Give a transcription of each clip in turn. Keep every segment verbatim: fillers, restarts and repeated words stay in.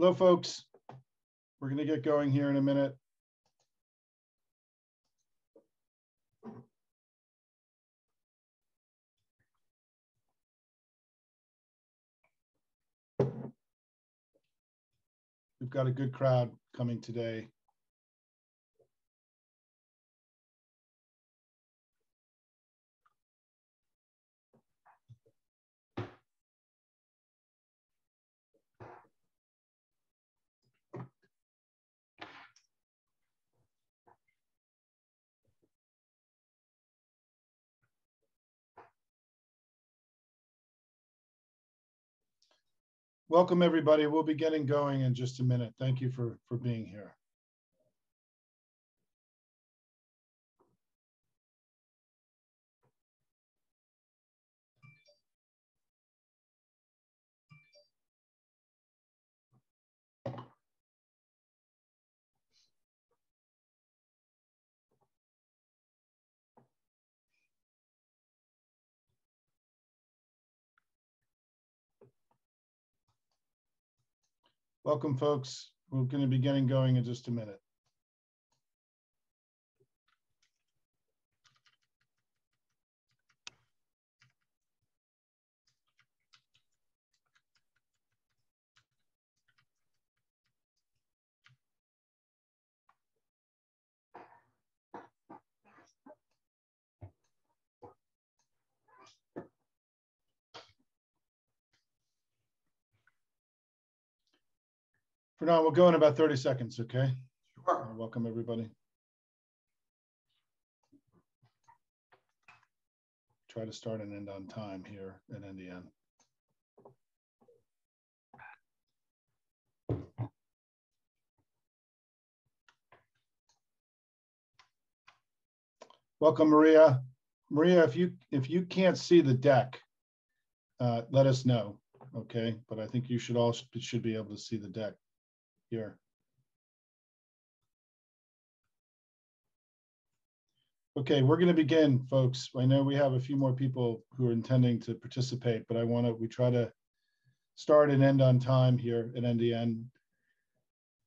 Hello, folks. We're going to get going here in a minute. We've got a good crowd coming today. Welcome, everybody. We'll be getting going in just a minute. Thank you for, for being here. Welcome, folks. We're going to be getting going in just a minute. For now, we'll go in about thirty seconds, okay? Sure. Welcome, everybody. Try to start and end on time here at N D N. Welcome, Maria. Maria, if you, if you can't see the deck, uh, let us know, okay? But I think you should all should be able to see the deck here. Okay, we're going to begin, folks. I know we have a few more people who are intending to participate, but I want to, we try to start and end on time here at N D N.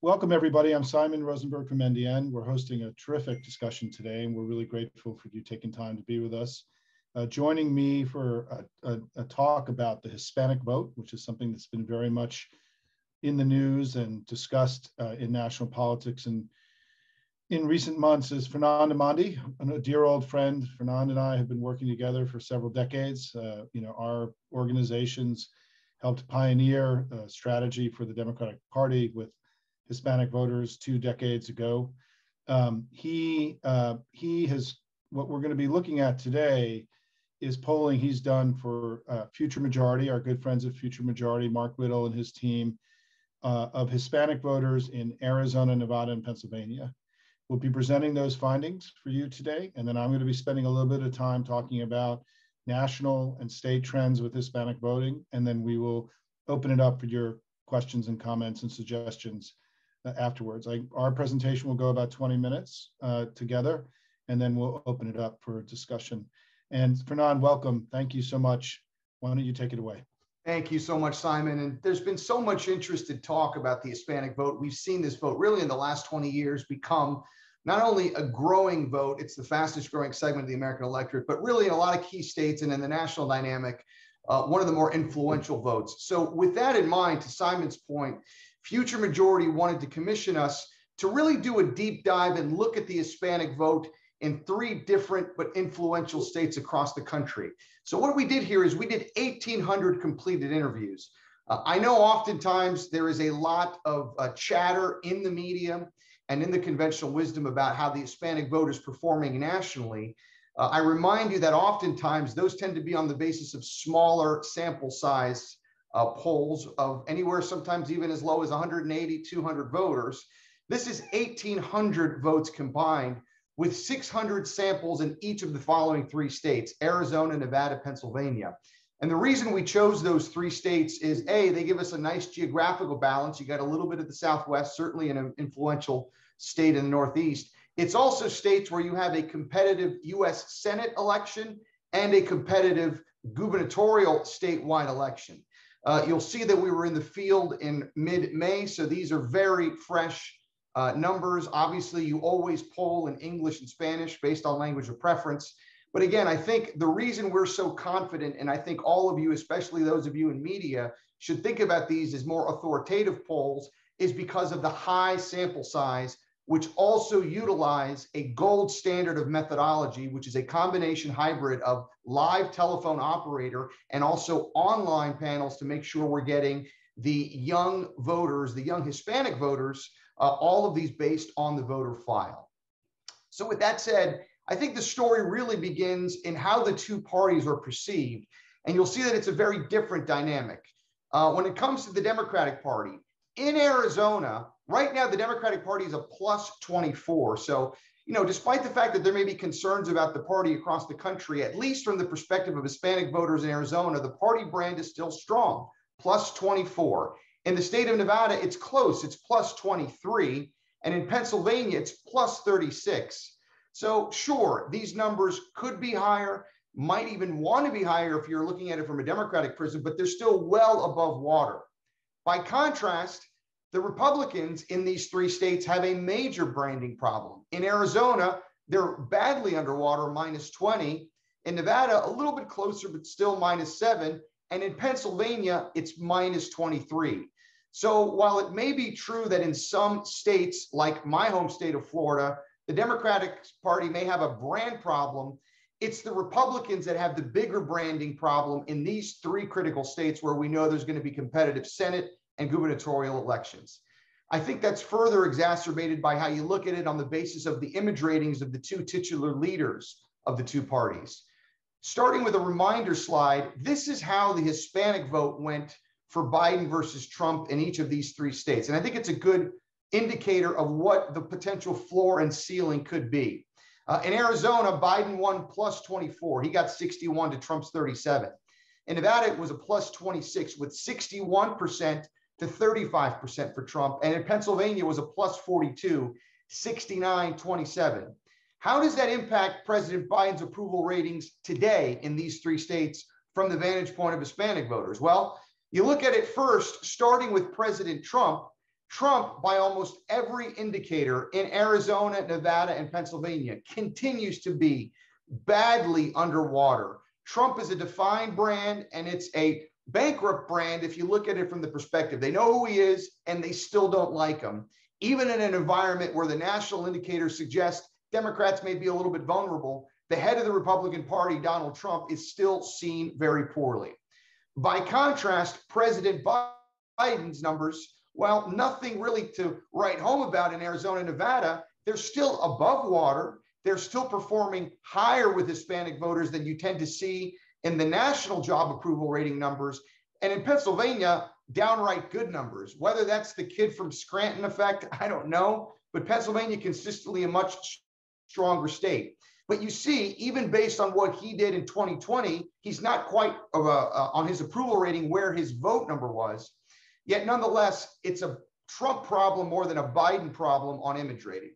Welcome, everybody. I'm Simon Rosenberg from N D N. We're hosting a terrific discussion today, and we're really grateful for you taking time to be with us. Uh, joining me for a, a, a talk about the Hispanic vote, which is something that's been very much in the news and discussed uh, in national politics and in recent months, is Fernand Amandi, a dear old friend. Fernand and I have been working together for several decades. Uh, you know, our organizations helped pioneer a strategy for the Democratic Party with Hispanic voters two decades ago. Um, he uh, he has, what we're going to be looking at today is polling he's done for uh, Future Majority, our good friends at Future Majority, Mark Whittle and his team, Uh, of Hispanic voters in Arizona, Nevada, and Pennsylvania. We'll be presenting those findings for you today, and then I'm going to be spending a little bit of time talking about national and state trends with Hispanic voting, and then we will open it up for your questions and comments and suggestions uh, afterwards. I, our presentation will go about twenty minutes uh, together, and then we'll open it up for discussion. And Fernand, welcome. Thank you so much. Why don't you take it away? Thank you so much, Simon. And there's been so much interested talk about the Hispanic vote. We've seen this vote really in the last twenty years become not only a growing vote, it's the fastest growing segment of the American electorate, but really in a lot of key states and in the national dynamic, uh, one of the more influential votes. So with that in mind, to Simon's point, Future Majority wanted to commission us to really do a deep dive and look at the Hispanic vote in three different but influential states across the country. So what we did here is we did eighteen hundred completed interviews. Uh, I know oftentimes there is a lot of uh, chatter in the media and in the conventional wisdom about how the Hispanic vote is performing nationally. Uh, I remind you that oftentimes those tend to be on the basis of smaller sample size uh, polls of anywhere, sometimes even as low as one hundred eighty, two hundred voters. This is eighteen hundred votes combined, with six hundred samples in each of the following three states: Arizona, Nevada, Pennsylvania. And the reason we chose those three states is A, they give us a nice geographical balance. You got a little bit of the Southwest, certainly an influential state in the Northeast. It's also states where you have a competitive U S Senate election and a competitive gubernatorial statewide election. Uh, you'll see that we were in the field in mid-May, so these are very fresh uh, numbers. Obviously, you always poll in English and Spanish based on language of preference. But again, I think the reason we're so confident, and I think all of you, especially those of you in media, should think about these as more authoritative polls, is because of the high sample size, which also utilize a gold standard of methodology, which is a combination hybrid of live telephone operator and also online panels to make sure we're getting the young voters, the young Hispanic voters, uh, all of these based on the voter file. So with that said, I think the story really begins in how the two parties are perceived. And you'll see that it's a very different dynamic. Uh, when it comes to the Democratic Party, in Arizona, right now, the Democratic Party is a plus twenty-four. So, you know, despite the fact that there may be concerns about the party across the country, at least from the perspective of Hispanic voters in Arizona, the party brand is still strong, plus twenty-four. In the state of Nevada, it's close, it's plus twenty-three. And in Pennsylvania, it's plus thirty-six. So sure, these numbers could be higher, might even want to be higher if you're looking at it from a Democratic prism, but they're still well above water. By contrast, the Republicans in these three states have a major branding problem. In Arizona, they're badly underwater, minus twenty. In Nevada, a little bit closer, but still minus seven. And in Pennsylvania, it's minus twenty-three. So while it may be true that in some states, like my home state of Florida, the Democratic Party may have a brand problem, it's the Republicans that have the bigger branding problem in these three critical states where we know there's going to be competitive Senate and gubernatorial elections. I think that's further exacerbated by how you look at it on the basis of the image ratings of the two titular leaders of the two parties. Starting with a reminder slide, this is how the Hispanic vote went for Biden versus Trump in each of these three states. And I think it's a good indicator of what the potential floor and ceiling could be. Uh, in Arizona, Biden won plus twenty-four. He got sixty-one to Trump's thirty-seven. In Nevada, it was a plus twenty-six with sixty-one percent to thirty-five percent for Trump. And in Pennsylvania, it was a plus forty-two, sixty-nine twenty-seven. How does that impact President Biden's approval ratings today in these three states from the vantage point of Hispanic voters? Well, you look at it first, starting with President Trump. Trump, by almost every indicator in Arizona, Nevada, and Pennsylvania, continues to be badly underwater. Trump is a defined brand, and it's a bankrupt brand if you look at it from the perspective. They know who he is, and they still don't like him, even in an environment where the national indicators suggest Democrats may be a little bit vulnerable. The head of the Republican Party, Donald Trump, is still seen very poorly. By contrast, President Biden's numbers, well, nothing really to write home about in Arizona and Nevada. They're still above water. They're still performing higher with Hispanic voters than you tend to see in the national job approval rating numbers. And in Pennsylvania, downright good numbers. Whether that's the kid from Scranton effect, I don't know. But Pennsylvania consistently a much stronger state. But you see, even based on what he did in twenty twenty, he's not quite uh, uh, on his approval rating where his vote number was. Yet nonetheless, it's a Trump problem more than a Biden problem on image rating.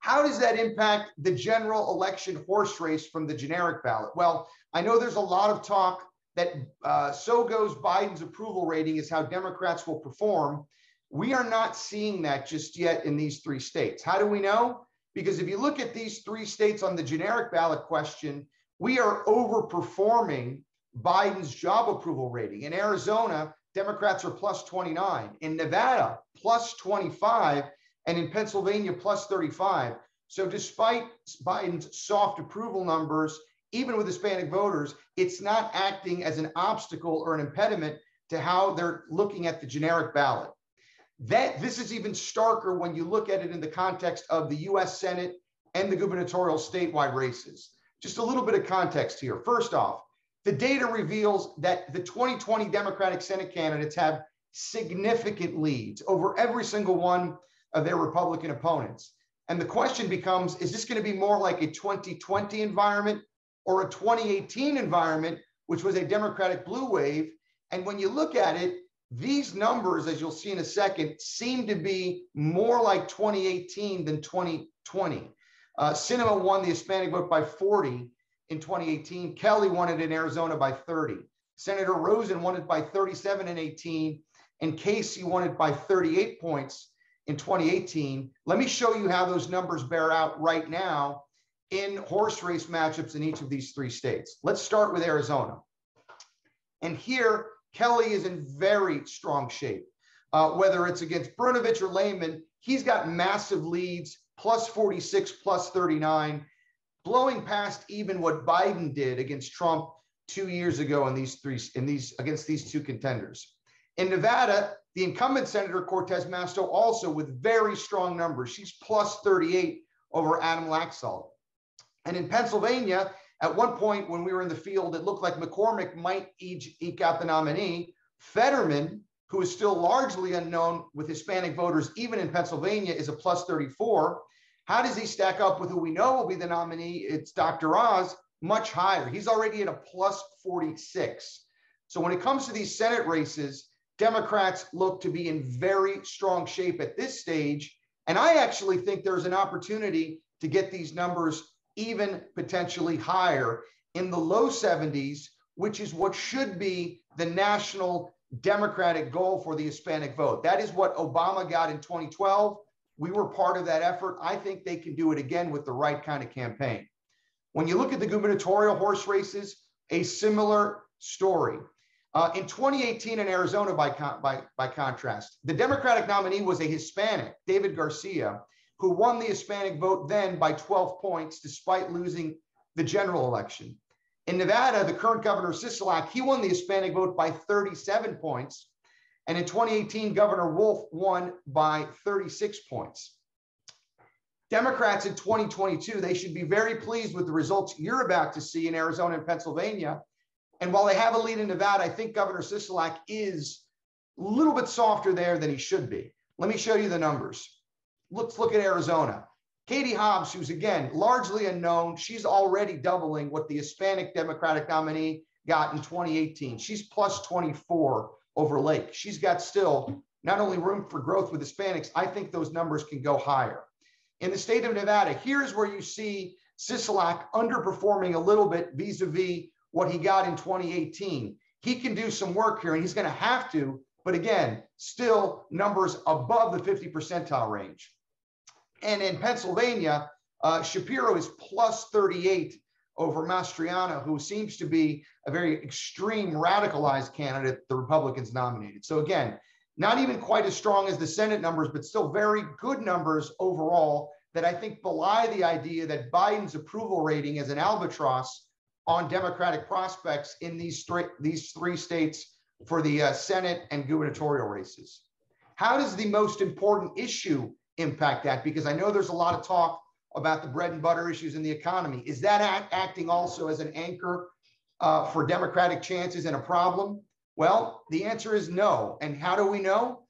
How does that impact the general election horse race from the generic ballot? Well, I know there's a lot of talk that uh, so goes Biden's approval rating is how Democrats will perform. We are not seeing that just yet in these three states. How do we know? Because if you look at these three states on the generic ballot question, we are overperforming Biden's job approval rating. In Arizona, Democrats are plus twenty-nine, in Nevada, plus twenty-five, and in Pennsylvania, plus thirty-five. So despite Biden's soft approval numbers, even with Hispanic voters, it's not acting as an obstacle or an impediment to how they're looking at the generic ballot. That, this is even starker when you look at it in the context of the U S Senate and the gubernatorial statewide races. Just a little bit of context here. First off, the data reveals that the twenty twenty Democratic Senate candidates have significant leads over every single one of their Republican opponents. And the question becomes, is this going to be more like a twenty twenty environment or a twenty eighteen environment, which was a Democratic blue wave? And when you look at it, these numbers, as you'll see in a second, seem to be more like twenty eighteen than twenty twenty. Uh, Sinema won the Hispanic vote by forty. In twenty eighteen, Kelly won it in Arizona by thirty. Senator Rosen won it by thirty-seven in eighteen, and Casey won it by thirty-eight points in twenty eighteen. Let me show you how those numbers bear out right now in horse race matchups in each of these three states. Let's start with Arizona. And here, Kelly is in very strong shape. Uh, whether it's against Brunovich or Lehman, he's got massive leads, plus forty-six, plus thirty-nine, blowing past even what Biden did against Trump two years ago in these three, in these against these two contenders. In Nevada, the incumbent Senator Cortez Masto also with very strong numbers. She's plus thirty-eight over Adam Laxalt. And in Pennsylvania, at one point when we were in the field, it looked like McCormick might eke out the nominee. Fetterman, who is still largely unknown with Hispanic voters, even in Pennsylvania, is a plus thirty-four. How does he stack up with who we know will be the nominee? It's Doctor Oz, much higher. He's already at a plus forty-six. So when it comes to these Senate races, Democrats look to be in very strong shape at this stage. And I actually think there's an opportunity to get these numbers even potentially higher in the low seventies, which is what should be the national Democratic goal for the Hispanic vote. That is what Obama got in twenty twelve. We were part of that effort. I think they can do it again with the right kind of campaign. When you look at the gubernatorial horse races, a similar story. Uh, in twenty eighteen in Arizona, by, con by, by contrast, the Democratic nominee was a Hispanic, David Garcia, who won the Hispanic vote then by twelve points, despite losing the general election. In Nevada, the current governor, Sisolak, he won the Hispanic vote by thirty-seven points. And in twenty eighteen, Governor Wolf won by thirty-six points. Democrats in twenty twenty-two, they should be very pleased with the results you're about to see in Arizona and Pennsylvania. And while they have a lead in Nevada, I think Governor Sisolak is a little bit softer there than he should be. Let me show you the numbers. Let's look at Arizona. Katie Hobbs, who's again largely unknown, she's already doubling what the Hispanic Democratic nominee got in twenty eighteen. She's plus twenty-four over Lake. She's got still not only room for growth with Hispanics, I think those numbers can go higher. In the state of Nevada, here's where you see Sisolak underperforming a little bit vis-a-vis what he got in twenty eighteen. He can do some work here, and he's going to have to, but again, still numbers above the fifty percentile range. And in Pennsylvania, uh, Shapiro is plus thirty-eight over Mastriano, who seems to be a very extreme radicalized candidate the Republicans nominated. So again, not even quite as strong as the Senate numbers, but still very good numbers overall that I think belie the idea that Biden's approval rating is an albatross on Democratic prospects in these three, these three states for the uh, Senate and gubernatorial races. How does the most important issue impact that? Because I know there's a lot of talk about the bread and butter issues in the economy. Is that act acting also as an anchor uh, for Democratic chances and a problem? Well, the answer is no. And how do we know?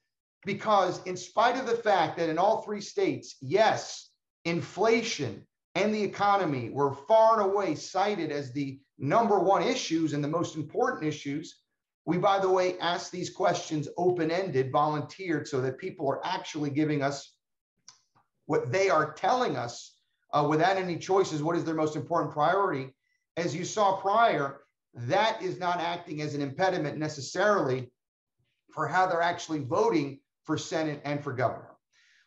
Because in spite of the fact that in all three states, yes, inflation and the economy were far and away cited as the number one issues and the most important issues, we, by the way, asked these questions open-ended, volunteered, so that people are actually giving us what they are telling us uh, without any choices, what is their most important priority. As you saw prior, that is not acting as an impediment necessarily for how they're actually voting for Senate and for governor.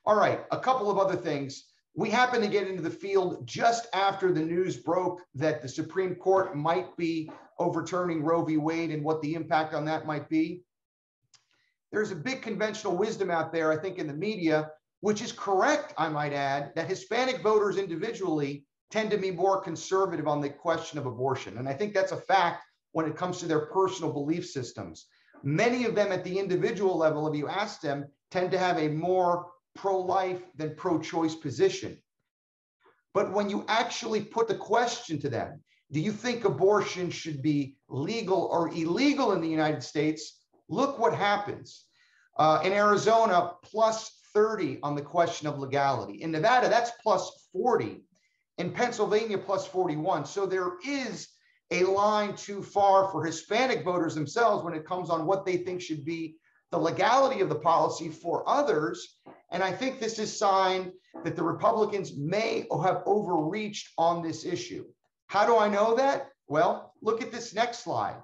All right, a couple of other things. We happened to get into the field just after the news broke that the Supreme Court might be overturning Roe v. Wade and what the impact on that might be. There's a big conventional wisdom out there, I think, in the media, which is correct, I might add, that Hispanic voters individually tend to be more conservative on the question of abortion. And I think that's a fact when it comes to their personal belief systems. Many of them at the individual level, if you ask them, tend to have a more pro-life than pro-choice position. But when you actually put the question to them, do you think abortion should be legal or illegal in the United States? Look what happens. Uh, in Arizona, plus thirty on the question of legality. In Nevada, that's plus forty. In Pennsylvania, plus forty-one. So there is a line too far for Hispanic voters themselves when it comes on what they think should be the legality of the policy for others. And I think this is a sign that the Republicans may have overreached on this issue. How do I know that? Well, look at this next slide.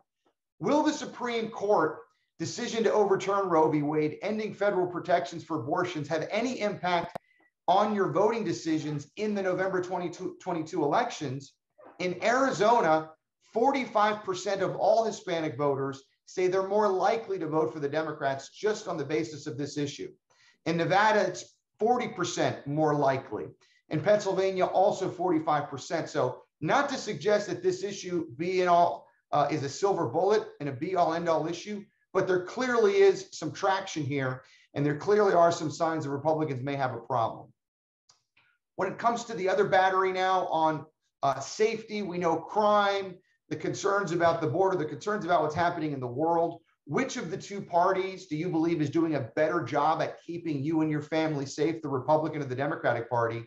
Will the Supreme Court decision to overturn Roe v. Wade, ending federal protections for abortions, have any impact on your voting decisions in the November twenty twenty-two elections? In Arizona, forty-five percent of all Hispanic voters say they're more likely to vote for the Democrats just on the basis of this issue. In Nevada, it's forty percent more likely. In Pennsylvania, also forty-five percent. So not to suggest that this issue be and all uh, is a silver bullet and a be all end all issue, but there clearly is some traction here. And there clearly are some signs that Republicans may have a problem. When it comes to the other battery now on uh, safety, we know crime, the concerns about the border, the concerns about what's happening in the world. Which of the two parties do you believe is doing a better job at keeping you and your family safe, the Republican or the Democratic Party?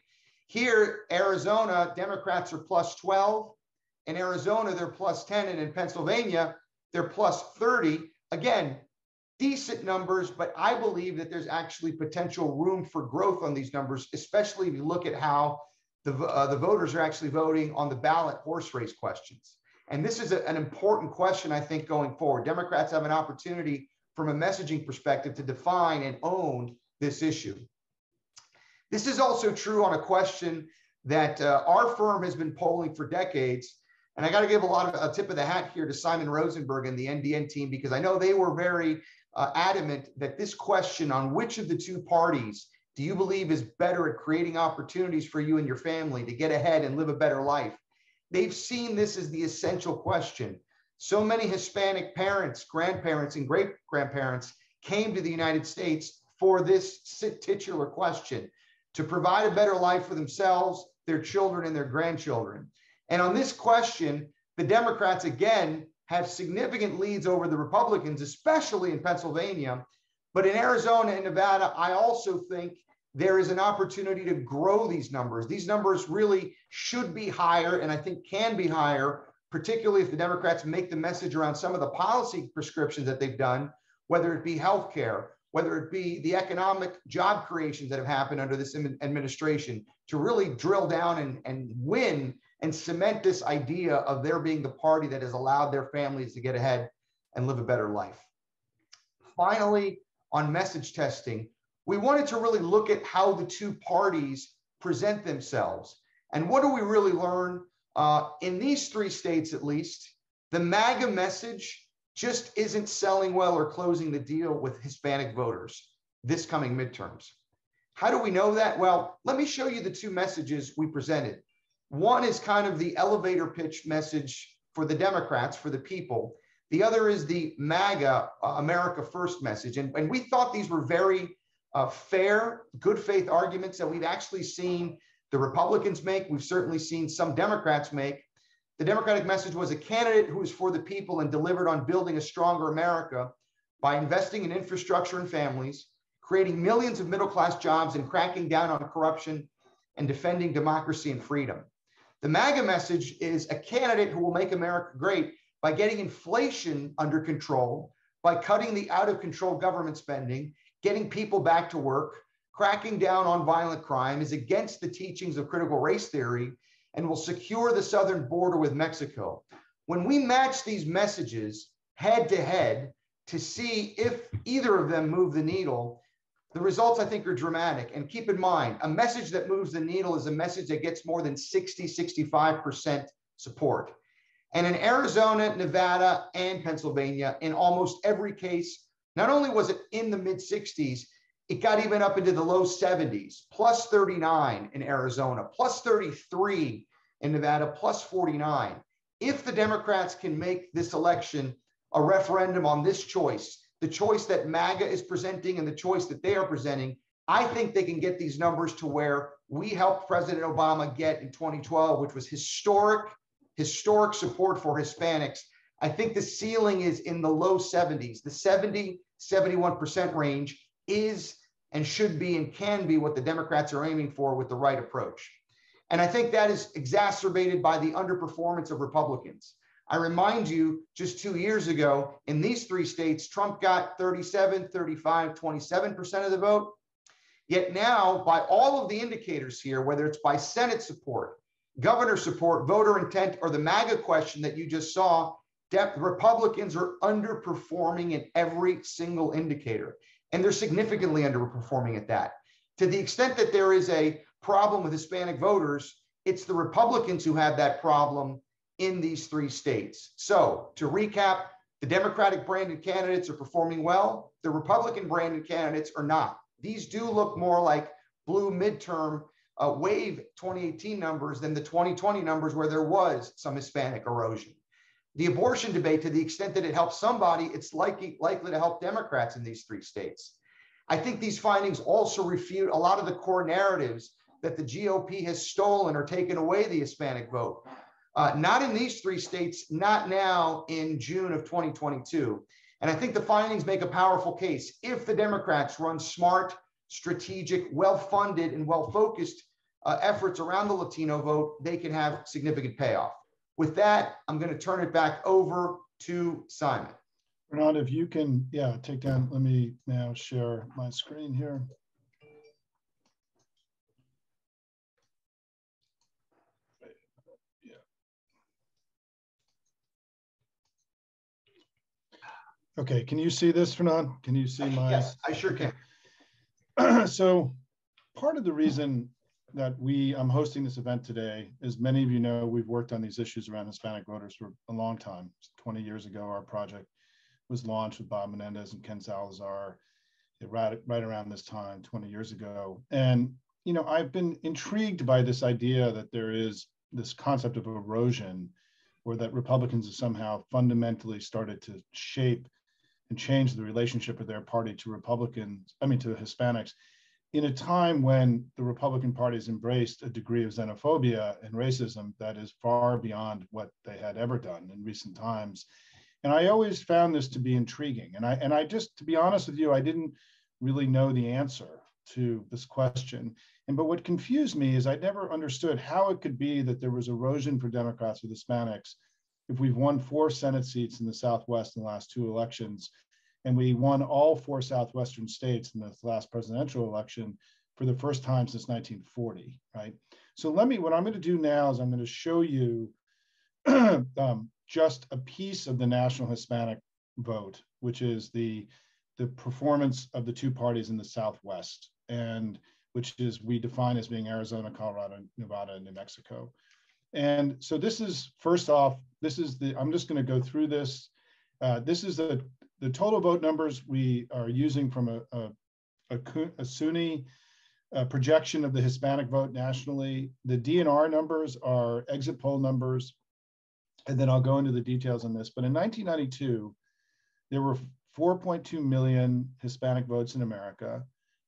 Here, Arizona, Democrats are plus twelve. In Arizona, they're plus ten. And in Pennsylvania, they're plus thirty. Again, decent numbers, but I believe that there's actually potential room for growth on these numbers, especially if you look at how the, uh, the voters are actually voting on the ballot horse race questions. And this is a, an important question, I think, going forward. Democrats have an opportunity from a messaging perspective to define and own this issue. This is also true on a question that uh, our firm has been polling for decades. And I got to give a lot of a tip of the hat here to Simon Rosenberg and the N D N team, because I know they were very uh, adamant that this question on which of the two parties do you believe is better at creating opportunities for you and your family to get ahead and live a better life? They've seen this as the essential question. So many Hispanic parents, grandparents, and great-grandparents came to the United States for this titular question, to provide a better life for themselves, their children, and their grandchildren. And on this question, the Democrats, again, have significant leads over the Republicans, especially in Pennsylvania. But in Arizona and Nevada, I also think there is an opportunity to grow these numbers. These numbers really should be higher, and I think can be higher, particularly if the Democrats make the message around some of the policy prescriptions that they've done, whether it be healthcare, whether it be the economic job creations that have happened under this administration, to really drill down and, and win and cement this idea of their being the party that has allowed their families to get ahead and live a better life. Finally, on message testing, we wanted to really look at how the two parties present themselves. And what do we really learn? Uh, in these three states, at least, the MAGA message just isn't selling well or closing the deal with Hispanic voters this coming midterms. How do we know that? Well, let me show you the two messages we presented. One is kind of the elevator pitch message for the Democrats, for the people. The other is the MAGA, uh, America First message. And, and we thought these were very Uh, fair, good faith arguments that we've actually seen the Republicans make. We've certainly seen some Democrats make. The Democratic message was a candidate who is for the people and delivered on building a stronger America by investing in infrastructure and families, creating millions of middle-class jobs and cracking down on corruption and defending democracy and freedom. The MAGA message is a candidate who will make America great by getting inflation under control, by cutting the out-of-control government spending, getting people back to work, cracking down on violent crime, is against the teachings of critical race theory, and will secure the southern border with Mexico. When we match these messages head to head to see if either of them move the needle, the results, I think, are dramatic. And keep in mind, a message that moves the needle is a message that gets more than sixty, sixty-five percent support. And in Arizona, Nevada, and Pennsylvania, in almost every case, not only was it in the mid sixties, it got even up into the low seventies, plus thirty-nine in Arizona, plus thirty-three in Nevada, plus forty-nine. If the Democrats can make this election a referendum on this choice, the choice that MAGA is presenting and the choice that they are presenting, I think they can get these numbers to where we helped President Obama get in twenty twelve, which was historic, historic support for Hispanics. I think the ceiling is in the low seventies. The seventy, seventy-one percent range is and should be and can be what the Democrats are aiming for with the right approach. And I think that is exacerbated by the underperformance of Republicans. I remind you, just two years ago, in these three states, Trump got thirty-seven, thirty-five, twenty-seven percent of the vote. Yet now, by all of the indicators here, whether it's by Senate support, governor support, voter intent, or the MAGA question that you just saw, depth, Republicans are underperforming in every single indicator, and they're significantly underperforming at that. To the extent that there is a problem with Hispanic voters, it's the Republicans who have that problem in these three states. So to recap, the Democratic branded candidates are performing well. The Republican branded candidates are not. These do look more like blue midterm uh, wave twenty eighteen numbers than the twenty twenty numbers where there was some Hispanic erosion. The abortion debate, to the extent that it helps somebody, it's likely, likely to help Democrats in these three states. I think these findings also refute a lot of the core narratives that the G O P has stolen or taken away the Hispanic vote. Uh, not in these three states, not now in June of twenty twenty-two. And I think the findings make a powerful case. If the Democrats run smart, strategic, well-funded, and well-focused uh, efforts around the Latino vote, they can have significant payoff. With that, I'm going to turn it back over to Simon. Fernand, if you can, yeah, take down, let me now share my screen here. Yeah. Okay, can you see this, Fernand? Can you see my? Yes, I sure can. So part of the reason that we, I'm hosting this event today. As many of you know, we've worked on these issues around Hispanic voters for a long time. twenty years ago, our project was launched with Bob Menendez and Ken Salazar right, right around this time, twenty years ago. And, you know, I've been intrigued by this idea that there is this concept of erosion, or that Republicans have somehow fundamentally started to shape and change the relationship of their party to Republicans, I mean, to Hispanics, in a time when the Republican Party has embraced a degree of xenophobia and racism that is far beyond what they had ever done in recent times. And I always found this to be intriguing. And I, and I just, to be honest with you, I didn't really know the answer to this question. And but what confused me is I never understood how it could be that there was erosion for Democrats with Hispanics if we've won four Senate seats in the Southwest in the last two elections, and we won all four Southwestern states in this last presidential election for the first time since nineteen forty, right? So let me, what I'm gonna do now is I'm gonna show you um, just a piece of the national Hispanic vote, which is the, the performance of the two parties in the Southwest, and which is we define as being Arizona, Colorado, Nevada, and New Mexico. And so this is, first off, this is the, I'm just gonna go through this. Uh, this is the, The total vote numbers we are using from a, a, a, a S U N Y a projection of the Hispanic vote nationally. The D N R numbers are exit poll numbers, and then I'll go into the details on this. But in nineteen ninety-two, there were four point two million Hispanic votes in America.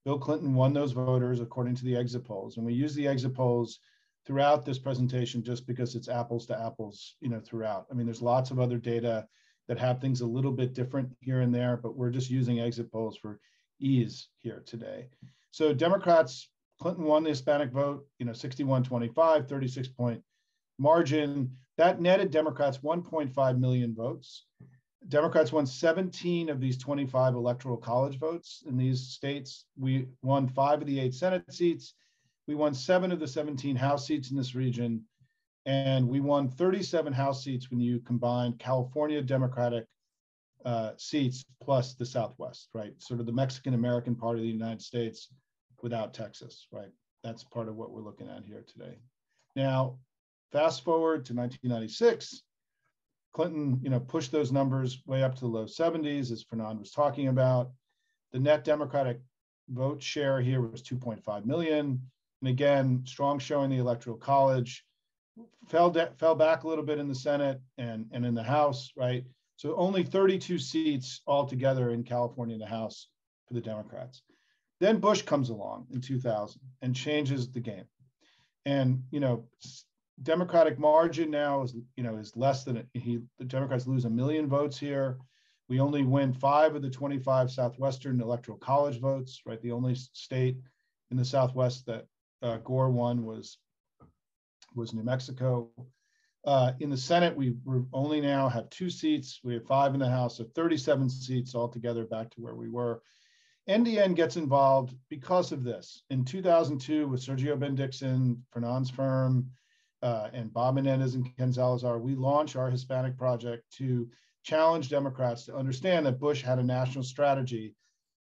Bill Clinton won those voters according to the exit polls. And we use the exit polls throughout this presentation just because it's apples to apples, you know, throughout. I mean, there's lots of other data that have things a little bit different here and there, but we're just using exit polls for ease here today. So Democrats, Clinton won the Hispanic vote, you know, sixty-one twenty-five, thirty-six point margin. That netted Democrats one point five million votes. Democrats won seventeen of these twenty-five electoral college votes in these states. We won five of the eight Senate seats. We won seven of the seventeen House seats in this region. And we won thirty-seven House seats when you combine California Democratic uh, seats plus the Southwest, right? Sort of the Mexican-American part of the United States without Texas, right? That's part of what we're looking at here today. Now, fast forward to nineteen ninety-six, Clinton, you know, pushed those numbers way up to the low seventies, as Fernand was talking about. The net Democratic vote share here was two point five million. And again, strong showing the Electoral College. Fell, fell back a little bit in the Senate and, and in the House, right? So only thirty-two seats altogether in California in the House for the Democrats. Then Bush comes along in two thousand and changes the game. And, you know, Democratic margin now is, you know, is less than, he, the Democrats lose a million votes here. We only win five of the twenty-five Southwestern Electoral College votes, right? The only state in the Southwest that uh, Gore won was was New Mexico. Uh, in the Senate, we only now have two seats. We have five in the House, so thirty-seven seats altogether, back to where we were. N D N gets involved because of this. In two thousand two, with Sergio Bendixen, Fernand's firm, uh, and Bob Menendez and Ken Salazar, we launched our Hispanic Project to challenge Democrats to understand that Bush had a national strategy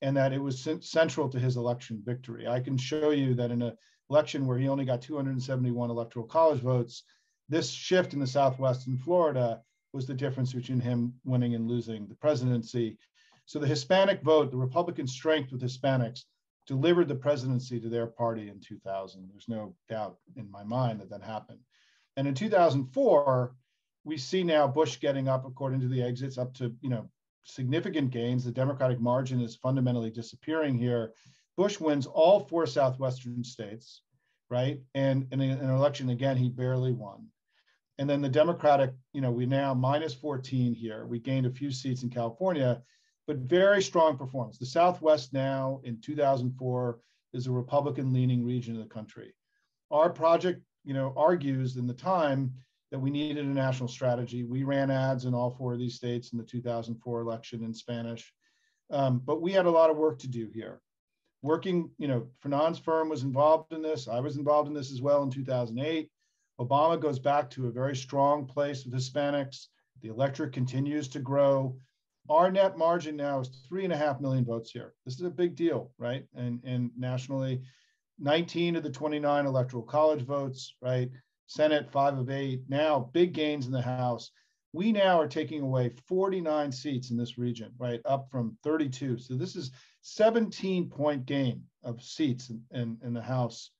and that it was central to his election victory. I can show you that in an election where he only got two hundred seventy-one electoral college votes, this shift in the Southwest in Florida was the difference between him winning and losing the presidency. So the Hispanic vote, the Republican strength with Hispanics, delivered the presidency to their party in two thousand. There's no doubt in my mind that that happened. And in two thousand four, we see now Bush getting up, according to the exits, up to, you know, significant gains. The Democratic margin is fundamentally disappearing here. Bush wins all four Southwestern states, right? And in an election, again, he barely won. And then the Democratic, you know, we now minus fourteen here. We gained a few seats in California, but very strong performance. The Southwest now in two thousand four is a Republican-leaning region of the country. Our project, you know, argues in the time that we needed a national strategy. We ran ads in all four of these states in the two thousand four election in Spanish, um, but we had a lot of work to do here. Working, you know, Fernand's firm was involved in this. I was involved in this as well in two thousand eight. Obama goes back to a very strong place with Hispanics. The electorate continues to grow. Our net margin now is three and a half million votes here. This is a big deal, right? And, and nationally, nineteen of the twenty-nine electoral college votes, right? Senate, five of eight, now big gains in the House. We now are taking away forty-nine seats in this region, right, up from thirty-two. So this is seventeen point gain of seats in, in, in the House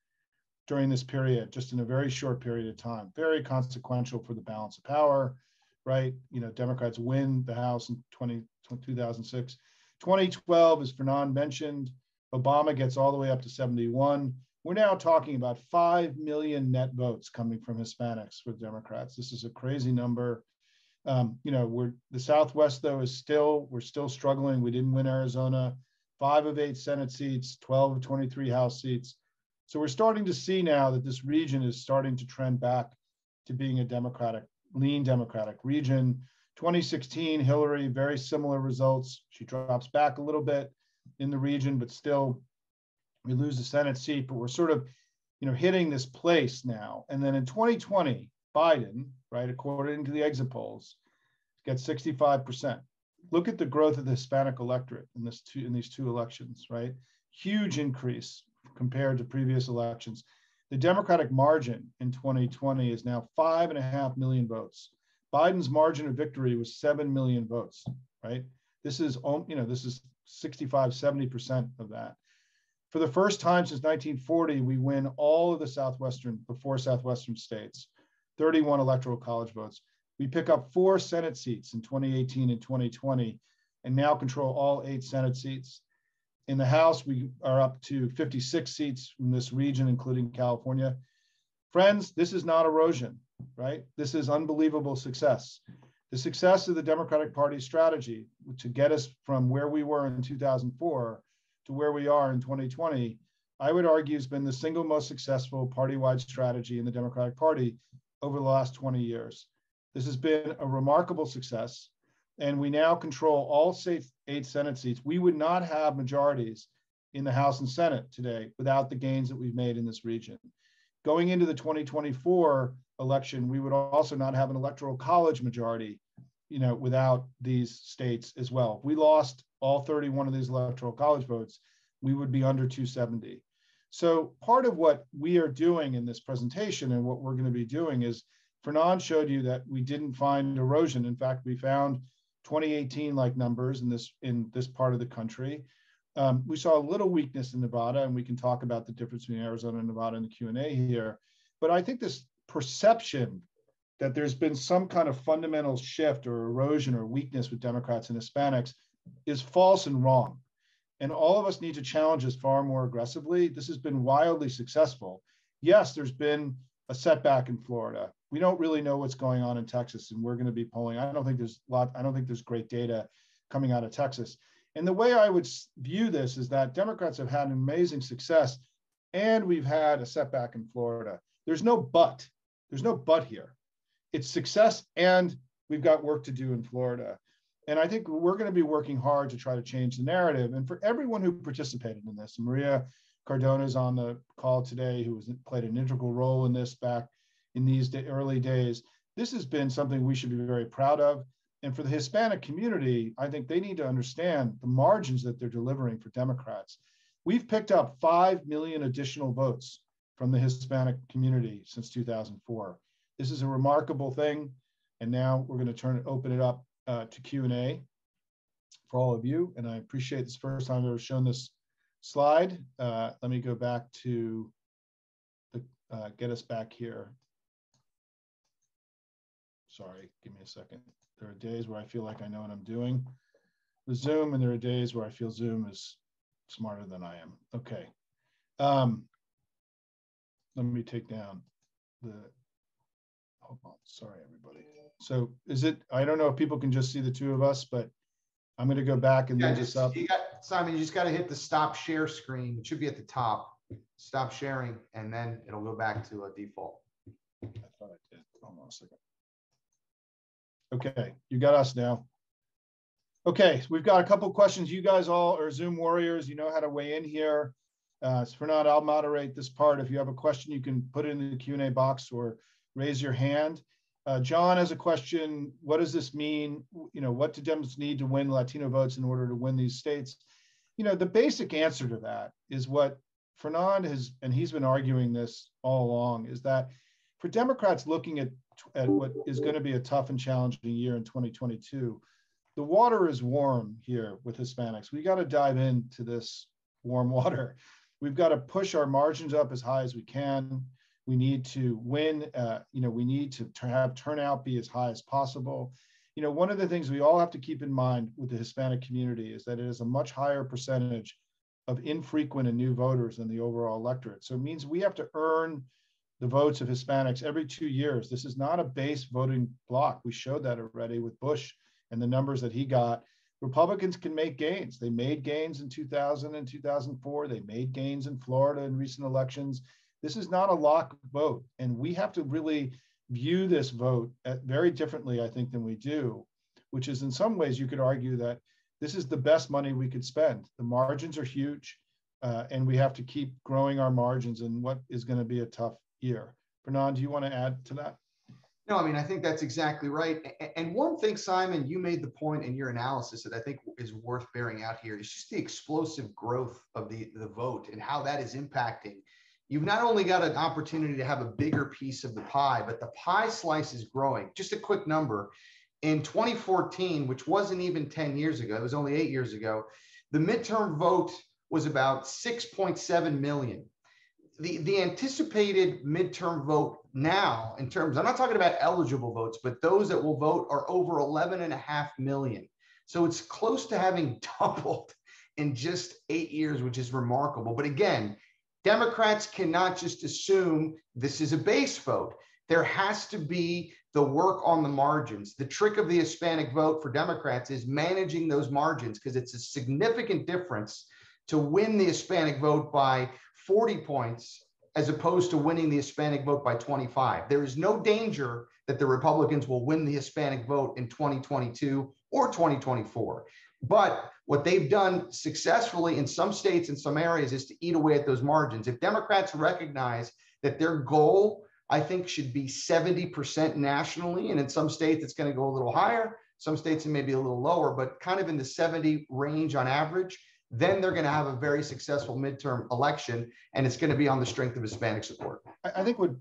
during this period, just in a very short period of time. Very consequential for the balance of power, right? You know, Democrats win the House in two thousand six. twenty twelve, as Fernand mentioned, Obama gets all the way up to seventy-one. We're now talking about five million net votes coming from Hispanics with Democrats. This is a crazy number. Um, you know, we're, the Southwest though is still, we're still struggling. We didn't win Arizona, five of eight Senate seats, twelve of twenty-three House seats. So we're starting to see now that this region is starting to trend back to being a Democratic, lean Democratic region. twenty sixteen, Hillary, very similar results. She drops back a little bit in the region, but still, we lose the Senate seat, but we're sort of, you know, hitting this place now. And then in twenty twenty, Biden, right, according to the exit polls, gets sixty-five percent. Look at the growth of the Hispanic electorate in this two, in these two elections, right? Huge increase compared to previous elections. The Democratic margin in twenty twenty is now five and a half million votes. Biden's margin of victory was seven million votes, right? This is, you know, this is sixty-five, seventy percent of that. For the first time since nineteen forty, we win all of the Southwestern, the four Southwestern states, thirty-one electoral college votes. We pick up four Senate seats in twenty eighteen and twenty twenty, and now control all eight Senate seats. In the House, we are up to fifty-six seats in this region, including California. Friends, this is not erosion, right? This is unbelievable success. The success of the Democratic Party's strategy to get us from where we were in two thousand four to where we are in twenty twenty, I would argue has been the single most successful party-wide strategy in the Democratic Party over the last twenty years. This has been a remarkable success, and we now control all eight Senate seats. We would not have majorities in the House and Senate today without the gains that we've made in this region. Going into the twenty twenty-four election, we would also not have an electoral college majority, you know, without these states as well. If we lost all thirty-one of these electoral college votes, we would be under two seventy. So part of what we are doing in this presentation and what we're going to be doing is, Fernand showed you that we didn't find erosion. In fact, we found twenty eighteen-like numbers in this, in this part of the country. Um, we saw a little weakness in Nevada, and we can talk about the difference between Arizona and Nevada in the Q and A here. But I think this perception that there's been some kind of fundamental shift or erosion or weakness with Democrats and Hispanics is false and wrong. And all of us need to challenge this far more aggressively. This has been wildly successful. Yes, there's been a setback in Florida. We don't really know what's going on in Texas, and we're going to be polling. I don't think there's a lot, I don't think there's great data coming out of Texas. And the way I would view this is that Democrats have had amazing success, and we've had a setback in Florida. There's no but. There's no but here. It's success, and we've got work to do in Florida. And I think we're going to be working hard to try to change the narrative. And for everyone who participated in this, Maria Cardona is on the call today, who was, played an integral role in this back in these early days. This has been something we should be very proud of. And for the Hispanic community, I think they need to understand the margins that they're delivering for Democrats. We've picked up five million additional votes from the Hispanic community since two thousand four. This is a remarkable thing. And now we're going to turn it, open it up uh, to Q and A for all of you. And I appreciate this first time I've ever shown this slide. Uh, let me go back to the, uh, get us back here. Sorry, give me a second. There are days where I feel like I know what I'm doing with Zoom, and there are days where I feel Zoom is smarter than I am. Okay. Um, let me take down the, hold on, sorry, everybody. So is it, I don't know if people can just see the two of us, but I'm going to go back and yeah, just, this up. You got, Simon, you just got to hit the stop share screen. It should be at the top. Stop sharing, and then it'll go back to a default. I thought I did. Hold on a second. Okay, you got us now. Okay, we've got a couple of questions. You guys all are Zoom warriors. You know how to weigh in here. Uh, Fernand, I'll moderate this part. If you have a question, you can put it in the Q and A box or raise your hand. Uh, John has a question. What does this mean? You know, what do Dems need to win Latino votes in order to win these states? You know, the basic answer to that is what Fernand has, and he's been arguing this all along, is that for Democrats looking at at what is going to be a tough and challenging year in twenty twenty-two. The water is warm here with Hispanics. We got to dive into this warm water. We've got to push our margins up as high as we can. We need to win, uh, you know, we need to have turnout be as high as possible. You know, one of the things we all have to keep in mind with the Hispanic community is that it is a much higher percentage of infrequent and new voters than the overall electorate. So it means we have to earn the votes of Hispanics every two years. This is not a base voting block. We showed that already with Bush and the numbers that he got. Republicans can make gains. They made gains in two thousand and two thousand four. They made gains in Florida in recent elections. This is not a lock vote. And we have to really view this vote at very differently, I think, than we do, which is in some ways you could argue that this is the best money we could spend. The margins are huge, uh, and we have to keep growing our margins in what is going to be a tough year. Fernand, do you want to add to that? No, I mean, I think that's exactly right. And one thing, Simon, you made the point in your analysis that I think is worth bearing out here is just the explosive growth of the, the vote and how that is impacting. You've not only got an opportunity to have a bigger piece of the pie, but the pie slice is growing. Just a quick number. In twenty fourteen, which wasn't even ten years ago, it was only eight years ago, the midterm vote was about six point seven million. The, the anticipated midterm vote now in terms, I'm not talking about eligible votes, but those that will vote are over eleven and a half million. So it's close to having doubled in just eight years, which is remarkable. But again, Democrats cannot just assume this is a base vote. There has to be the work on the margins. The trick of the Hispanic vote for Democrats is managing those margins because it's a significant difference to win the Hispanic vote by forty points as opposed to winning the Hispanic vote by twenty-five. There is no danger that the Republicans will win the Hispanic vote in twenty twenty-two or twenty twenty-four. But what they've done successfully in some states and some areas is to eat away at those margins. If Democrats recognize that their goal, I think, should be seventy percent nationally, and in some states it's going to go a little higher, some states it may be a little lower, but kind of in the seventy range on average, then they're going to have a very successful midterm election, and it's going to be on the strength of Hispanic support. I think what,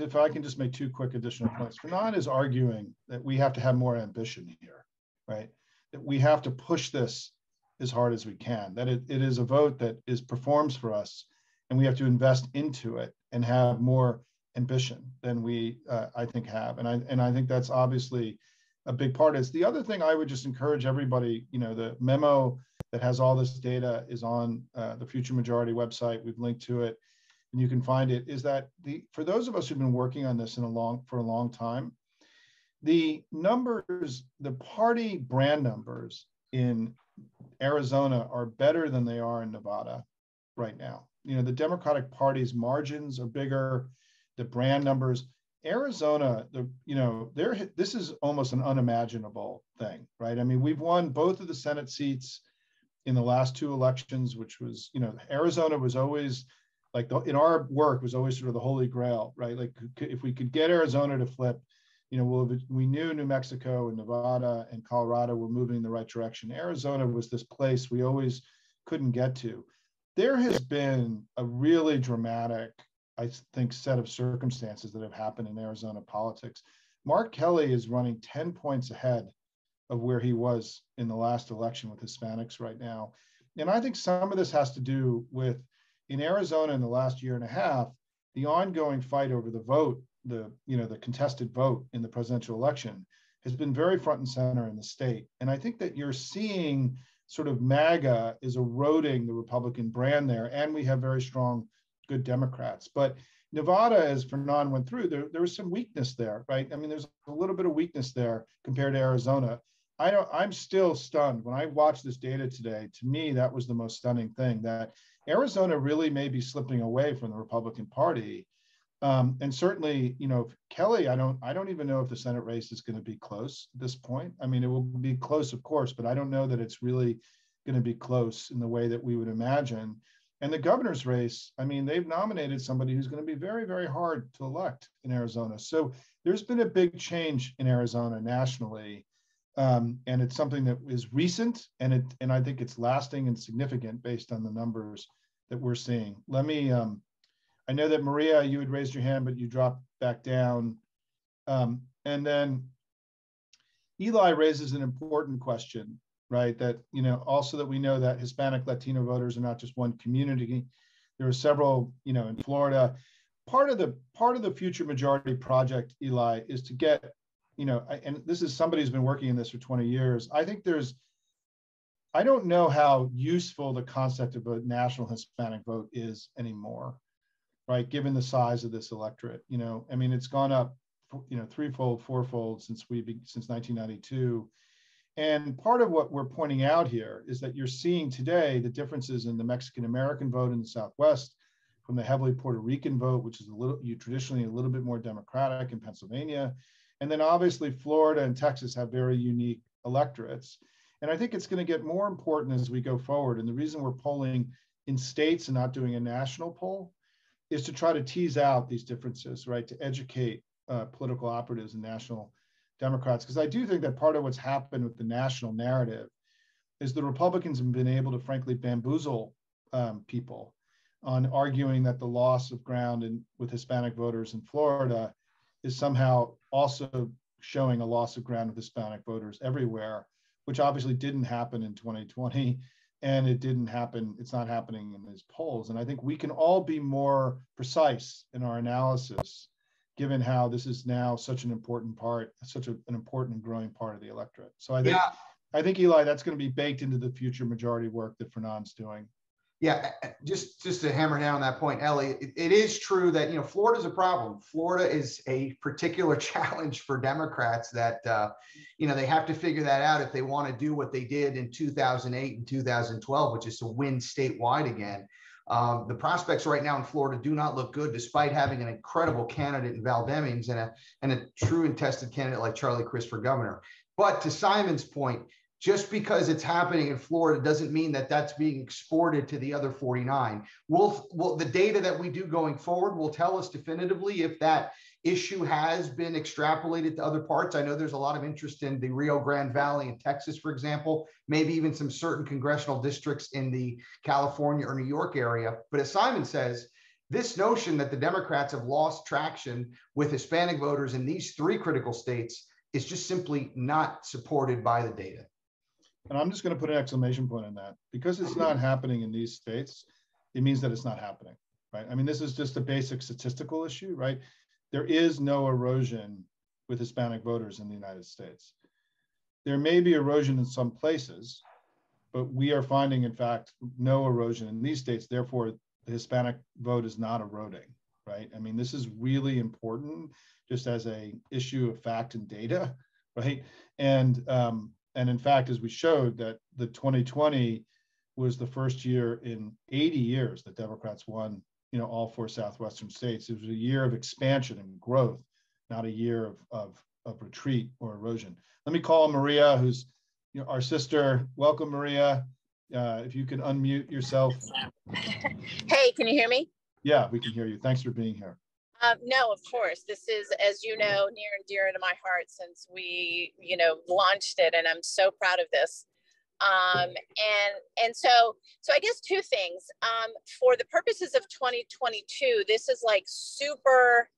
if I can just make two quick additional points. Fernand is arguing that we have to have more ambition here, right? That we have to push this as hard as we can, that it, it is a vote that is performs for us, and we have to invest into it and have more ambition than we, uh, I think, have. And I, and I think that's obviously a big part. Is the other thing I would just encourage everybody, you know, the memo that has all this data is on uh, the Future Majority website. We've linked to it, and you can find it. Is that the for those of us who've been working on this in a long for a long time, the numbers, the party brand numbers in Arizona are better than they are in Nevada right now. You know, the Democratic Party's margins are bigger, the brand numbers. Arizona, the, you know, they're, this is almost an unimaginable thing, right? I mean, we've won both of the Senate seats in the last two elections, which was, you know, Arizona was always like the, in our work was always sort of the holy grail, right? Like if we could get Arizona to flip, you know, we'll, we knew New Mexico and Nevada and Colorado were moving in the right direction. Arizona was this place we always couldn't get to. There has been a really dramatic, I think, set of circumstances that have happened in Arizona politics. Mark Kelly is running ten points ahead of where he was in the last election with Hispanics right now. And I think some of this has to do with, in Arizona in the last year and a half, the ongoing fight over the vote, the, you know, the contested vote in the presidential election has been very front and center in the state. And I think that you're seeing sort of MAGA is eroding the Republican brand there. And we have very strong, good Democrats. But Nevada, as Fernand went through, there, there was some weakness there, right? I mean, there's a little bit of weakness there compared to Arizona. I don't, I'm still stunned. When I watched this data today, to me, that was the most stunning thing, that Arizona really may be slipping away from the Republican Party. Um, and certainly, you know, Kelly, I don't, I don't even know if the Senate race is going to be close at this point. I mean, it will be close, of course, but I don't know that it's really going to be close in the way that we would imagine. And the governor's race, I mean, they've nominated somebody who's going to be very, very hard to elect in Arizona. So there's been a big change in Arizona nationally. Um, and it's something that is recent, and it and I think it's lasting and significant based on the numbers that we're seeing. Let me, um, I know that Maria, you had raised your hand, but you dropped back down. Um, and then Eli raises an important question, right? That, you know, also that we know that Hispanic Latino voters are not just one community. There are several, you know, in Florida. Part of the, part of the Future Majority project, Eli, is to get, you know, and this is somebody who's been working in this for twenty years. I think there's, I don't know how useful the concept of a national Hispanic vote is anymore, right? Given the size of this electorate, you know, I mean, it's gone up, you know, threefold, fourfold since we, since nineteen ninety-two. And part of what we're pointing out here is that you're seeing today the differences in the Mexican-American vote in the Southwest from the heavily Puerto Rican vote, which is a little, you traditionally a little bit more Democratic in Pennsylvania. And then obviously Florida and Texas have very unique electorates. And I think it's going to get more important as we go forward. And the reason we're polling in states and not doing a national poll is to try to tease out these differences, right? To educate uh, political operatives and national Democrats. Because I do think that part of what's happened with the national narrative is the Republicans have been able to frankly bamboozle um, people on arguing that the loss of ground in, with Hispanic voters in Florida is somehow also showing a loss of ground with Hispanic voters everywhere, which obviously didn't happen in twenty twenty, and it didn't happen, it's not happening in these polls. And I think we can all be more precise in our analysis, given how this is now such an important part, such a, an important and growing part of the electorate. So I think, yeah. I think, Eli, that's going to be baked into the Future Majority work that Fernand's doing. Yeah, just, just to hammer down on that point, Ellie, it, it is true that, you know, Florida's a problem. Florida is a particular challenge for Democrats that, uh, you know, they have to figure that out if they want to do what they did in two thousand eight and two thousand twelve, which is to win statewide again. Um, the prospects right now in Florida do not look good, despite having an incredible candidate in Val Demings and a, and a true and tested candidate like Charlie Crist for governor. But to Simon's point, just because it's happening in Florida doesn't mean that that's being exported to the other forty-nine. We'll, we'll, the data that we do going forward will tell us definitively if that issue has been extrapolated to other parts. I know there's a lot of interest in the Rio Grande Valley in Texas, for example, maybe even some certain congressional districts in the California or New York area. But as Simon says, this notion that the Democrats have lost traction with Hispanic voters in these three critical states is just simply not supported by the data. And I'm just going to put an exclamation point on that. Because it's not happening in these states, it means that it's not happening, right? I mean, this is just a basic statistical issue, right? There is no erosion with Hispanic voters in the United States. There may be erosion in some places, but we are finding, in fact, no erosion in these states. Therefore, the Hispanic vote is not eroding, right? I mean, this is really important just as an issue of fact and data, right? And, um, And in fact, as we showed, that the twenty twenty was the first year in eighty years that Democrats won, you know, all four Southwestern states. It was a year of expansion and growth, not a year of, of, of retreat or erosion. Let me call Maria, who's, you know, our sister. Welcome, Maria. Uh, if you can unmute yourself. Hey, can you hear me? Yeah, we can hear you. Thanks for being here. Um, no, of course. This is, as you know, near and dear to my heart since we, you know, launched it, and I'm so proud of this. Um, and and so so I guess two things. Um, for the purposes of twenty twenty-two, this is like super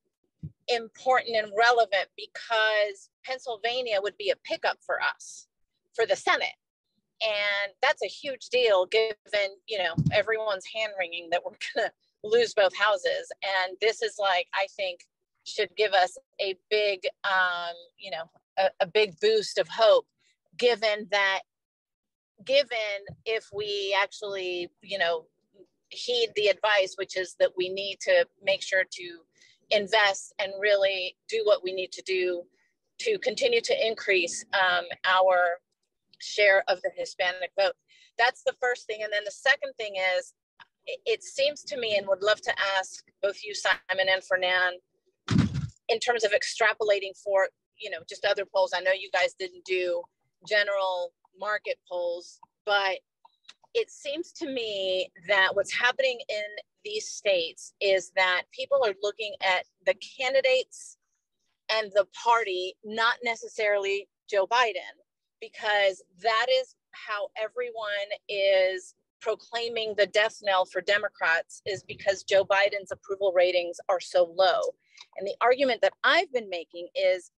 important and relevant because Pennsylvania would be a pickup for us for the Senate. And that's a huge deal given, you know, everyone's hand wringing that we're going to lose both houses. And this is like, I think, should give us a big, um, you know, a, a big boost of hope, given that, given if we actually, you know, heed the advice, which is that we need to make sure to invest and really do what we need to do to continue to increase um, our share of the Hispanic vote. That's the first thing. And then the second thing is, it seems to me, and would love to ask both you, Simon, and Fernand, in terms of extrapolating for, you know, just other polls. I know you guys didn't do general market polls, but it seems to me that what's happening in these states is that people are looking at the candidates and the party, not necessarily Joe Biden, because that is how everyone is proclaiming the death knell for Democrats, is because Joe Biden's approval ratings are so low. And the argument that I've been making is,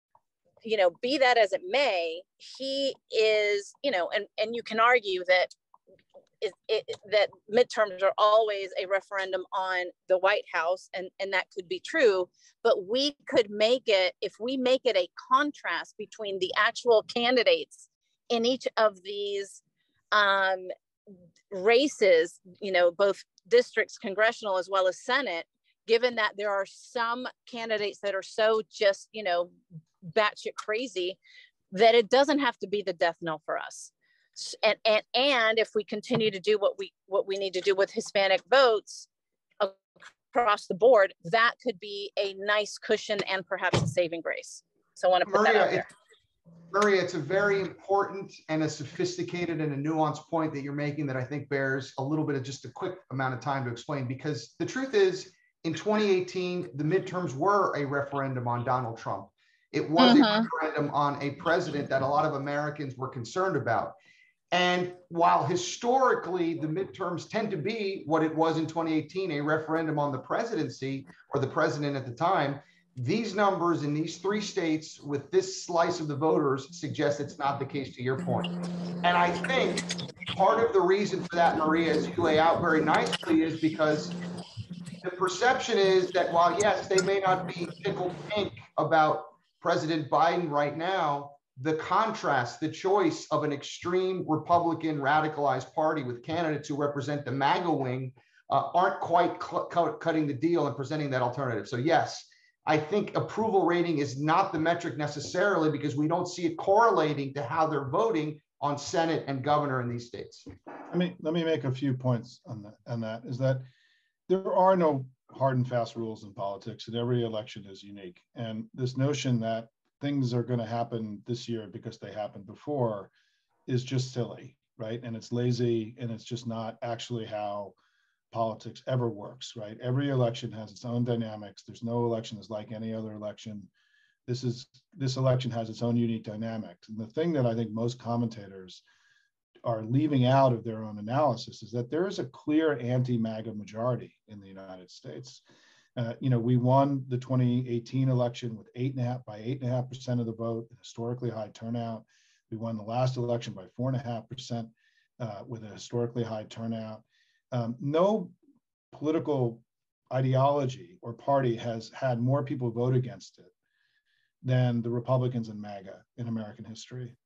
you know, be that as it may, he is, you know, and, and you can argue that it, it, that midterms are always a referendum on the White House, and, and that could be true, but we could make it, if we make it a contrast between the actual candidates in each of these um, races, you know, both districts, congressional as well as Senate, given that there are some candidates that are so just, you know, batshit crazy, that it doesn't have to be the death knell for us. And, and and if we continue to do what we what we need to do with Hispanic votes across the board, that could be a nice cushion and perhaps a saving grace. So I want to put Maria, that out there. Maria, it's a very important and a sophisticated and a nuanced point that you're making that I think bears a little bit of just a quick amount of time to explain, because the truth is, in twenty eighteen, the midterms were a referendum on Donald Trump. It was mm-hmm. a referendum on a president that a lot of Americans were concerned about. And while historically the midterms tend to be what it was in twenty eighteen, a referendum on the presidency or the president at the time, these numbers in these three states with this slice of the voters suggest it's not the case, to your point. And I think part of the reason for that, Maria, as you lay out very nicely, is because the perception is that while, yes, they may not be tickled pink about President Biden right now, the contrast, the choice of an extreme Republican radicalized party with candidates who represent the MAGA wing uh, aren't quite cutting the deal and presenting that alternative. So yes, I think approval rating is not the metric necessarily, because we don't see it correlating to how they're voting on Senate and governor in these states. I mean, let me make a few points on that, on that is that there are no hard and fast rules in politics, and every election is unique. And this notion that things are going to happen this year because they happened before is just silly, right? And it's lazy, and it's just not actually how politics ever works, right? Every election has its own dynamics. There's no election that's like any other election. This is this election has its own unique dynamics. And the thing that I think most commentators are leaving out of their own analysis is that there is a clear anti-MAGA majority in the United States. Uh, you know, we won the twenty eighteen election with eight and a half by eight and a half percent of the vote, a historically high turnout. We won the last election by four and a half percent with a historically high turnout. Um, no political ideology or party has had more people vote against it than the Republicans and MAGA in American history.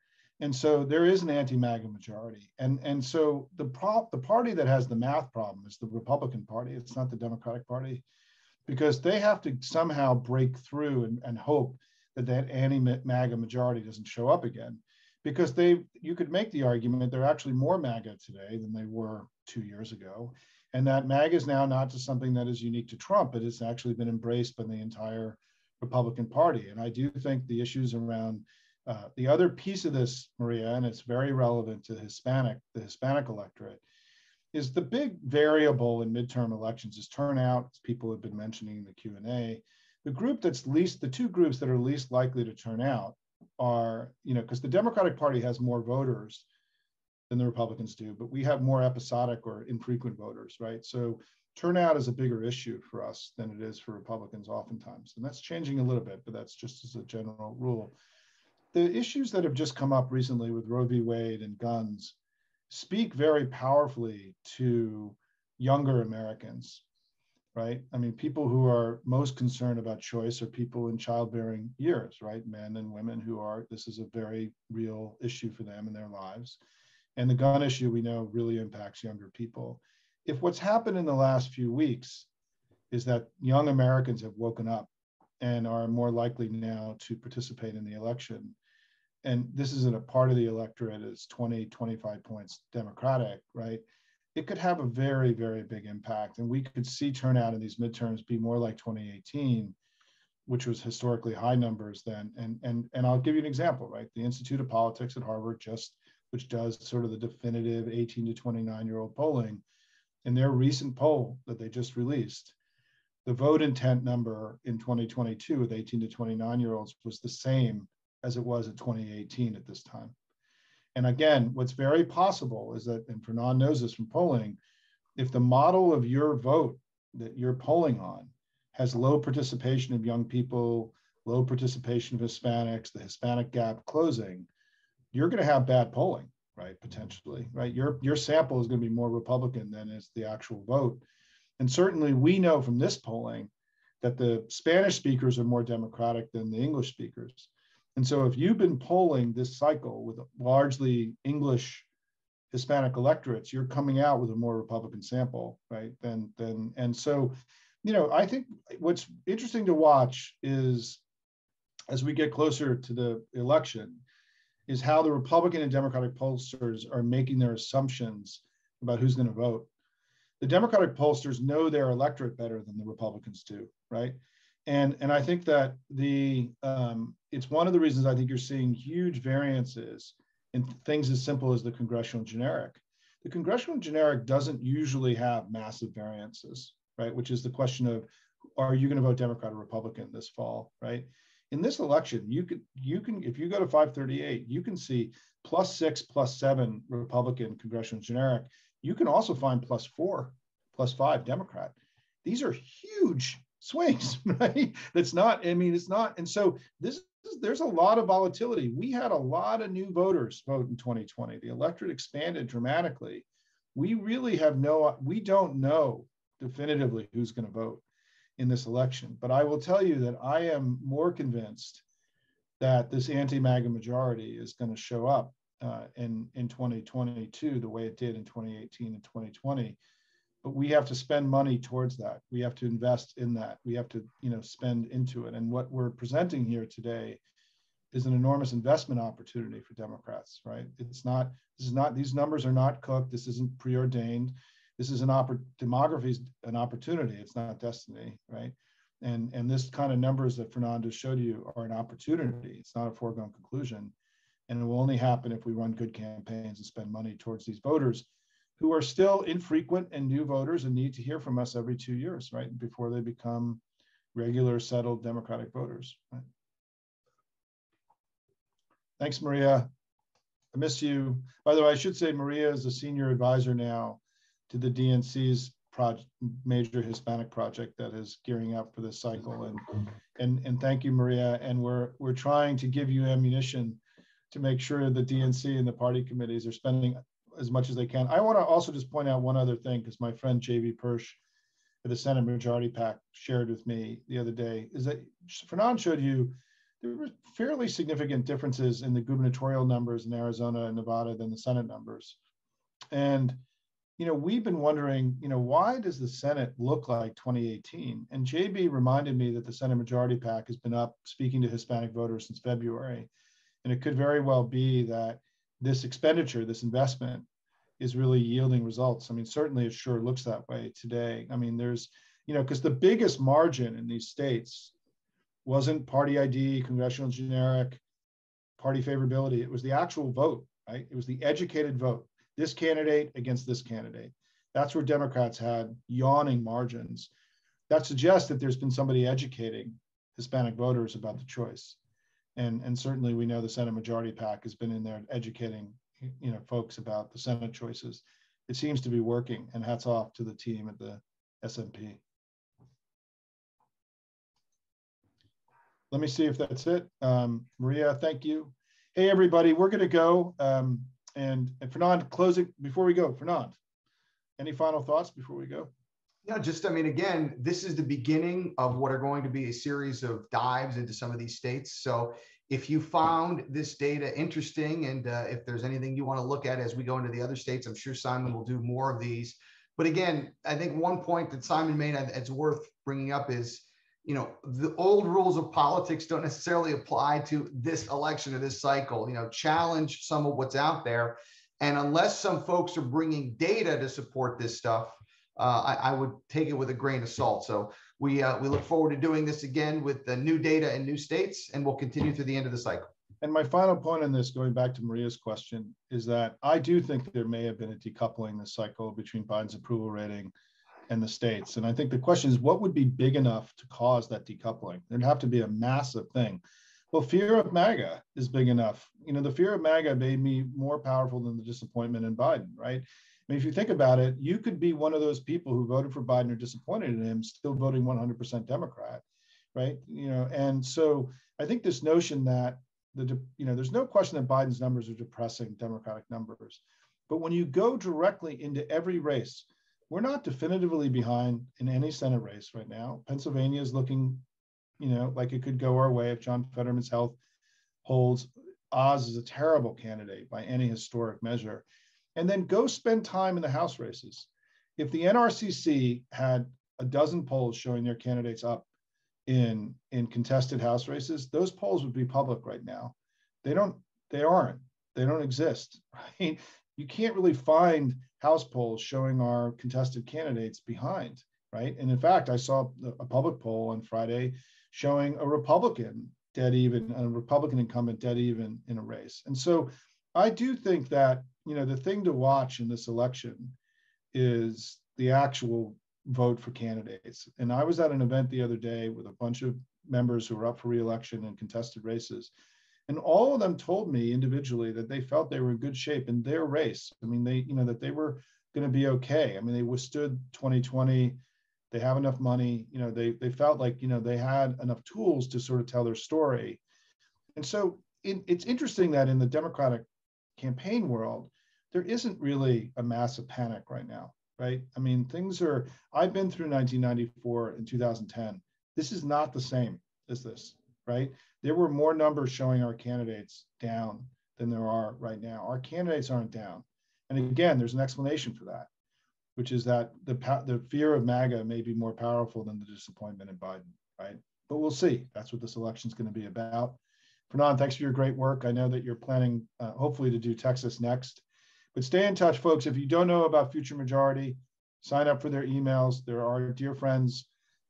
And so there is an anti-MAGA majority. And, and so the, prop, the party that has the math problem is the Republican Party. It's not the Democratic Party, because they have to somehow break through and, and hope that that anti-MAGA majority doesn't show up again. Because they, you could make the argument they're actually more MAGA today than they were two years ago. And that MAGA is now not just something that is unique to Trump, but it's actually been embraced by the entire Republican Party. And I do think the issues around Uh, the other piece of this, Maria, and it's very relevant to Hispanic, the Hispanic electorate, is the big variable in midterm elections is turnout, as people have been mentioning in the Q and A. The group that's least, the two groups that are least likely to turn out are, you know, because the Democratic Party has more voters than the Republicans do, but we have more episodic or infrequent voters, right? So turnout is a bigger issue for us than it is for Republicans oftentimes. And that's changing a little bit, but that's just as a general rule. The issues that have just come up recently with Roe v. Wade and guns speak very powerfully to younger Americans, right? I mean, people who are most concerned about choice are people in childbearing years, right? Men and women who are, this is a very real issue for them in their lives. And the gun issue, we know, really impacts younger people. If what's happened in the last few weeks is that young Americans have woken up and are more likely now to participate in the election, and this isn't a part of the electorate, it's twenty, twenty-five points Democratic, right? It could have a very, very big impact. And we could see turnout in these midterms be more like twenty eighteen, which was historically high numbers then. And, and, and I'll give you an example, right? The Institute of Politics at Harvard just, which does sort of the definitive eighteen to twenty-nine year old polling, in their recent poll that they just released, the vote intent number in twenty twenty-two with eighteen to twenty-nine year olds was the same as it was in twenty eighteen at this time. And again, what's very possible is that, and Fernand knows this from polling, if the model of your vote that you're polling on has low participation of young people, low participation of Hispanics, the Hispanic gap closing, you're gonna have bad polling, right, potentially, right? Your, your sample is gonna be more Republican than is the actual vote. And certainly we know from this polling that the Spanish speakers are more Democratic than the English speakers. And so if you've been polling this cycle with largely English Hispanic electorates, you're coming out with a more Republican sample, right? Then, then, and so, you know, I think what's interesting to watch is, as we get closer to the election, is how the Republican and Democratic pollsters are making their assumptions about who's going to vote. The Democratic pollsters know their electorate better than the Republicans do, right? And, and I think that the um, it's one of the reasons I think you're seeing huge variances in things as simple as the congressional generic. The congressional generic doesn't usually have massive variances, right? Which is the question of, are you going to vote Democrat or Republican this fall, right? In this election, you could you can if you go to five thirty-eight, you can see plus six, plus seven Republican congressional generic. You can also find plus four, plus five Democrat. These are huge swings, right? That's not, I mean, it's not. And so this is, there's a lot of volatility. We had a lot of new voters vote in twenty twenty. The electorate expanded dramatically. We really have no, we don't know definitively who's going to vote in this election. But I will tell you that I am more convinced that this anti-MAGA majority is going to show up uh, in, in twenty twenty-two the way it did in twenty eighteen and twenty twenty. But we have to spend money towards that. We have to invest in that. We have to, you know, spend into it. And what we're presenting here today is an enormous investment opportunity for Democrats, right? It's not, this is not, these numbers are not cooked. This isn't preordained. This is an opportunity. Demography is an opportunity. It's not destiny, right? And and this kind of numbers that Fernando showed you are an opportunity. It's not a foregone conclusion, and it will only happen if we run good campaigns and spend money towards these voters, who are still infrequent and new voters and need to hear from us every two years, right? Before they become regular, settled Democratic voters. Right? Thanks, Maria. I miss you. By the way, I should say Maria is a senior advisor now to the D N C's project, major Hispanic project that is gearing up for this cycle. And, and, and thank you, Maria. And we're, we're trying to give you ammunition to make sure the D N C and the party committees are spending as much as they can. I want to also just point out one other thing, because my friend J B Persh at the Senate Majority PAC shared with me the other day, is that Fernand showed you there were fairly significant differences in the gubernatorial numbers in Arizona and Nevada than the Senate numbers. And you know, we've been wondering, you know, why does the Senate look like twenty eighteen? And J B reminded me that the Senate Majority PAC has been up speaking to Hispanic voters since February. And it could very well be that this expenditure, this investment is really yielding results. I mean, certainly it sure looks that way today. I mean, there's, you know, because the biggest margin in these states wasn't party I D, congressional generic, party favorability. It was the actual vote, right? It was the educated vote. This candidate against this candidate. That's where Democrats had yawning margins. That suggests that there's been somebody educating Hispanic voters about the choice. And, and certainly we know the Senate Majority PAC has been in there educating, you know, folks about the Senate choices. It seems to be working, and hats off to the team at the S M P. Let me see if that's it. Um, Maria, thank you. Hey, everybody, we're going to go. Um, and, and Fernand, closing before we go. Fernand, any final thoughts before we go? Yeah, just, I mean, again, this is the beginning of what are going to be a series of dives into some of these states. So if you found this data interesting, and uh, if there's anything you want to look at as we go into the other states, I'm sure Simon will do more of these. But again, I think one point that Simon made that's worth bringing up is, you know, the old rules of politics don't necessarily apply to this election or this cycle. You know, challenge some of what's out there. And unless some folks are bringing data to support this stuff, Uh, I, I would take it with a grain of salt. So we uh, we look forward to doing this again with the new data and new states, and we'll continue through the end of the cycle. And my final point on this, going back to Maria's question, is that I do think there may have been a decoupling this cycle between Biden's approval rating and the states. And I think the question is, what would be big enough to cause that decoupling? There'd have to be a massive thing. Well, fear of MAGA is big enough. You know, the fear of MAGA made me more powerful than the disappointment in Biden, right? I mean, if you think about it, you could be one of those people who voted for Biden or disappointed in him, still voting one hundred percent Democrat, right? You know, and so I think this notion that the you know, there's no question that Biden's numbers are depressing Democratic numbers, but when you go directly into every race, we're not definitively behind in any Senate race right now. Pennsylvania is looking, you know, like it could go our way if John Fetterman's health holds. Oz is a terrible candidate by any historic measure. And then go spend time in the House races. If the N R C C had a dozen polls showing their candidates up in, in contested House races, those polls would be public right now. They don't, they aren't, they don't exist, right? You can't really find House polls showing our contested candidates behind, right? And in fact, I saw a public poll on Friday showing a Republican dead even, a Republican incumbent dead even in a race. And so I do think that, you know, the thing to watch in this election is the actual vote for candidates. And I was at an event the other day with a bunch of members who were up for re-election in contested races. And all of them told me individually that they felt they were in good shape in their race. I mean, they, you know, that they were going to be okay. I mean, they withstood twenty twenty. They have enough money. You know, they, they felt like, you know, they had enough tools to sort of tell their story. And so it, it's interesting that in the Democratic campaign world, there isn't really a massive panic right now, right? I mean, things are, I've been through nineteen ninety-four and two thousand ten. This is not the same as this, right? There were more numbers showing our candidates down than there are right now. Our candidates aren't down. And again, there's an explanation for that, which is that the, the fear of MAGA may be more powerful than the disappointment in Biden, right? But we'll see. That's what this election's going to be about. Fernand, thanks for your great work. I know that you're planning, uh, hopefully, to do Texas next. But stay in touch, folks. If you don't know about Future Majority, sign up for their emails. They're our dear friends.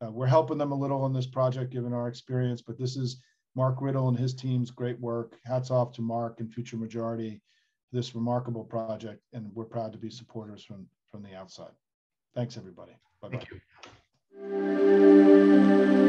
Uh, we're helping them a little on this project, given our experience. But this is Mark Whittle and his team's great work. Hats off to Mark and Future Majority for this remarkable project. And we're proud to be supporters from, from the outside. Thanks, everybody. Bye-bye. Thank you.